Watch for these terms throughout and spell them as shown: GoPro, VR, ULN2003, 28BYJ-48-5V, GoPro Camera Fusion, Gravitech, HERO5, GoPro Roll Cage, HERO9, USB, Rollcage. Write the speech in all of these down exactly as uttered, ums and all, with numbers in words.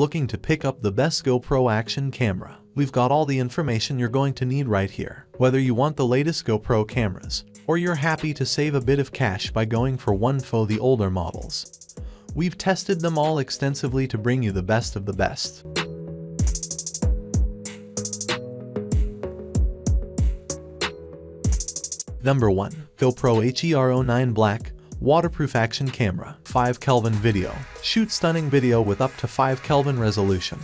looking to pick up the best GoPro action camera. We've got all the information you're going to need right here. Whether you want the latest GoPro cameras, or you're happy to save a bit of cash by going for one of the older models, we've tested them all extensively to bring you the best of the best. Number one. GoPro H E R O nine Black Waterproof Action Camera. five Kelvin Video. Shoot stunning video with up to five Kelvin resolution.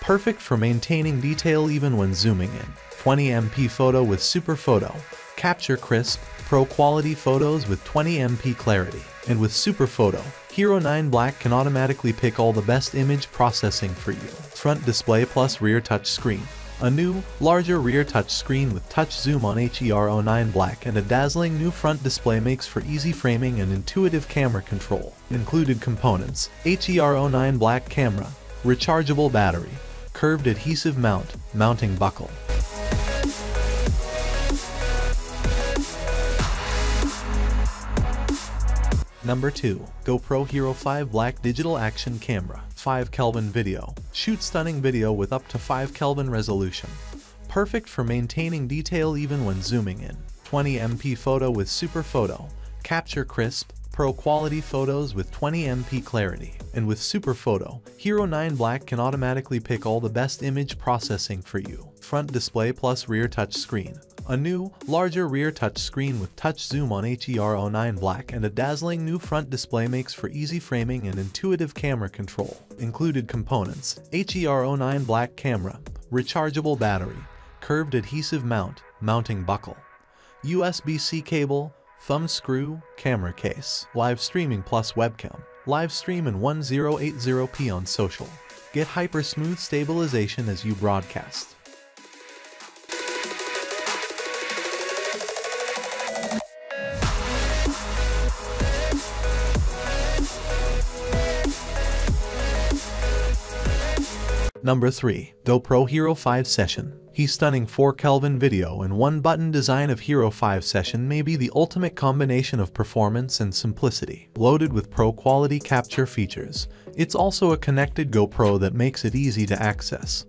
Perfect for maintaining detail even when zooming in. twenty megapixel photo with super photo. Capture crisp, pro quality photos with twenty megapixel clarity. And with super photo, HERO nine Black can automatically pick all the best image processing for you. Front display plus rear touch screen. A new, larger rear touch screen with touch zoom on H E R O nine Black and a dazzling new front display makes for easy framing and intuitive camera control. Included components: H E R O nine Black camera, rechargeable battery, curved adhesive mount, mounting buckle. Number two. GoPro HERO five Black Digital Action Camera. five Kelvin Video. Shoot stunning video with up to five Kelvin resolution. Perfect for maintaining detail even when zooming in. twenty megapixel photo with super photo. Capture crisp, pro quality photos with twenty megapixel clarity. And with super photo, HERO nine Black can automatically pick all the best image processing for you. Front display plus rear touch screen. A new, larger rear touch screen with touch zoom on H E R O nine Black and a dazzling new front display makes for easy framing and intuitive camera control. Included components: H E R O nine Black camera, rechargeable battery, curved adhesive mount, mounting buckle, U S B C cable, thumb screw, camera case, live streaming plus webcam, live stream in ten eighty p on social. Get hyper smooth stabilization as you broadcast. Number three. GoPro HERO five Session. The stunning four Kelvin video and one-button design of HERO five Session may be the ultimate combination of performance and simplicity. Loaded with pro-quality capture features, it's also a connected GoPro that makes it easy to access,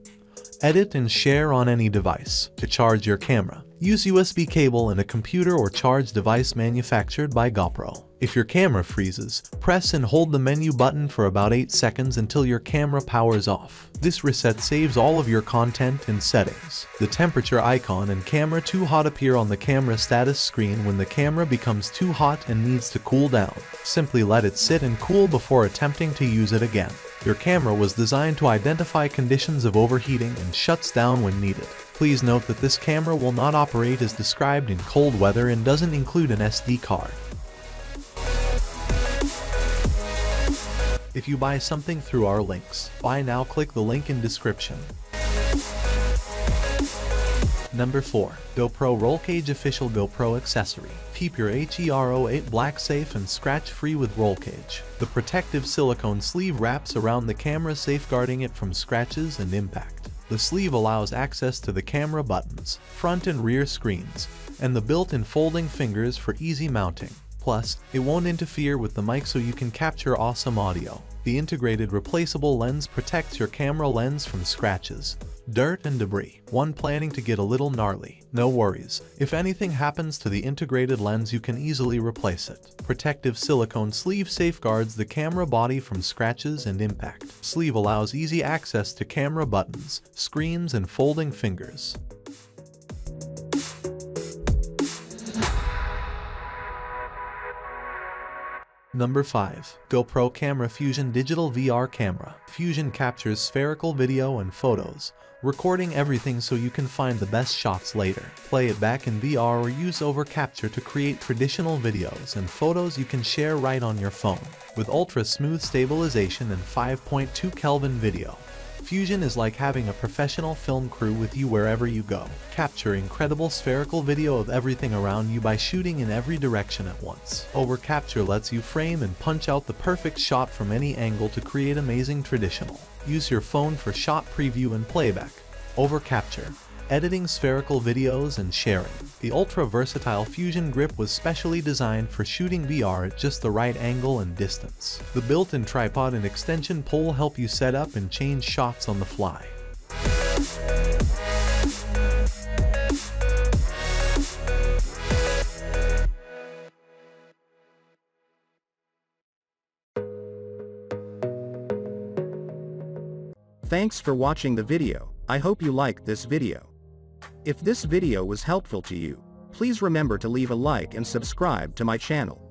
edit and share on any device. To charge your camera, use U S B cable and a computer or charge device manufactured by GoPro. If your camera freezes, press and hold the menu button for about eight seconds until your camera powers off. This reset saves all of your content and settings. The temperature icon and camera too hot appear on the camera status screen when the camera becomes too hot and needs to cool down. Simply let it sit and cool before attempting to use it again. Your camera was designed to identify conditions of overheating and shuts down when needed. Please note that this camera will not operate as described in cold weather and doesn't include an S D card. If you buy something through our links, buy now, click the link in description. Number four. GoPro Roll Cage Official GoPro Accessory. Keep your H E R O eight Black safe and scratch-free with Roll Cage. The protective silicone sleeve wraps around the camera, safeguarding it from scratches and impact. The sleeve allows access to the camera buttons, front and rear screens, and the built-in folding fingers for easy mounting. Plus, it won't interfere with the mic so you can capture awesome audio. The integrated replaceable lens protects your camera lens from scratches, dirt and debris. One planning to get a little gnarly? No worries. If anything happens to the integrated lens, you can easily replace it. Protective silicone sleeve safeguards the camera body from scratches and impact. Sleeve allows easy access to camera buttons, screens, and folding fingers. Number five. GoPro Camera Fusion Digital V R Camera. Fusion captures spherical video and photos, recording everything so you can find the best shots later. Play it back in V R or use overcapture to create traditional videos and photos you can share right on your phone. With ultra-smooth stabilization and five point two Kelvin video, Fusion is like having a professional film crew with you wherever you go. Capture incredible spherical video of everything around you by shooting in every direction at once. Overcapture lets you frame and punch out the perfect shot from any angle to create amazing traditional. Use your phone for shot preview and playback. Overcapture, editing spherical videos, and sharing. The ultra-versatile Fusion grip was specially designed for shooting V R at just the right angle and distance. The built-in tripod and extension pole help you set up and change shots on the fly. Thanks for watching the video. I hope you liked this video. If this video was helpful to you, please remember to leave a like and subscribe to my channel.